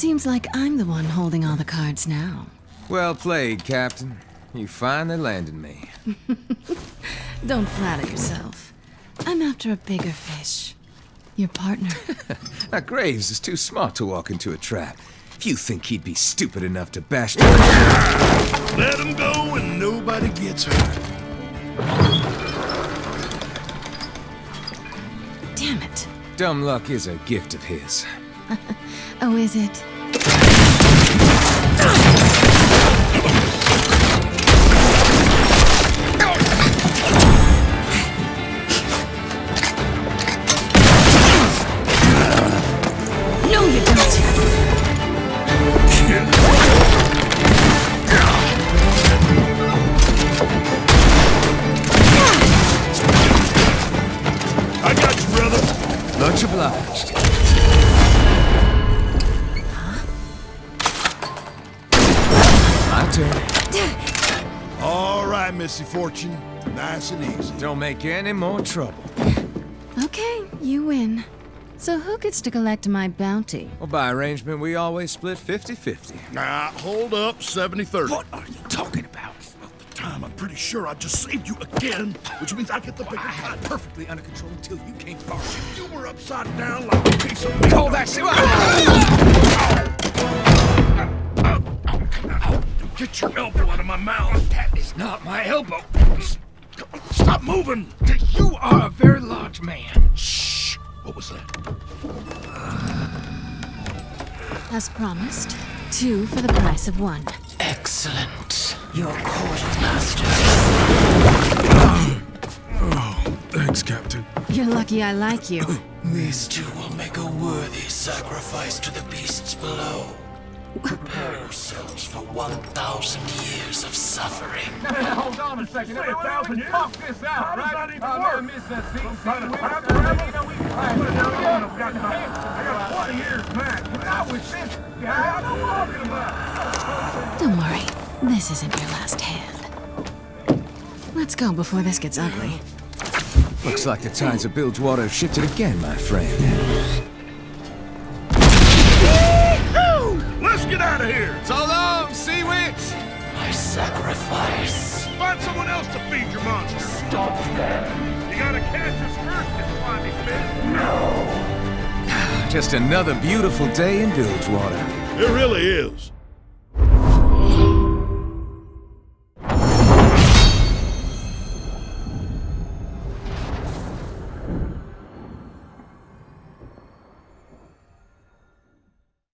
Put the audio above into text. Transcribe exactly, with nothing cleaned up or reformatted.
Seems like I'm the one holding all the cards now. Well played, Captain. You finally landed me. Don't flatter yourself. I'm after a bigger fish. Your partner. Now, Graves is too smart to walk into a trap. If you think he'd be stupid enough to bash... Let him go and nobody gets hurt. Damn it. Dumb luck is a gift of his. Oh, is it? Fortune, nice and easy. Don't make any more trouble. Okay, you win. So who gets to collect my bounty? Well, by arrangement, we always split fifty fifty. Nah, hold up, seventy thirty. What are you talking about? About the time, I'm pretty sure I just saved you again, which means I get the bigger well, I had it perfectly under control until you came far. You were upside down like a piece of meat. Call that shit. Get your elbow out of my mouth. That is not my elbow. Stop moving. You are a very large man. Shh. What was that? As promised, two for the price of one. Excellent. Your quartermaster. Oh, thanks, Captain. You're lucky I like you. These two will make a worthy sacrifice to the beasts below. Prepare yourselves for one thousand years of suffering. Hold on a second. Hey, one thousand, talk this out, right? How does that even work? I got twenty years back. Not with this guy. I'm talking about. Don't worry. This isn't your last hand. Let's go before this gets ugly. Looks like the tides of Bilgewater have shifted again, my friend. Get out of here! So long, sea witch! I sacrifice. Find someone else to feed your monster. Stop them. You gotta catch us first, this slimy fish. No. Just another beautiful day in Bilgewater. It really is.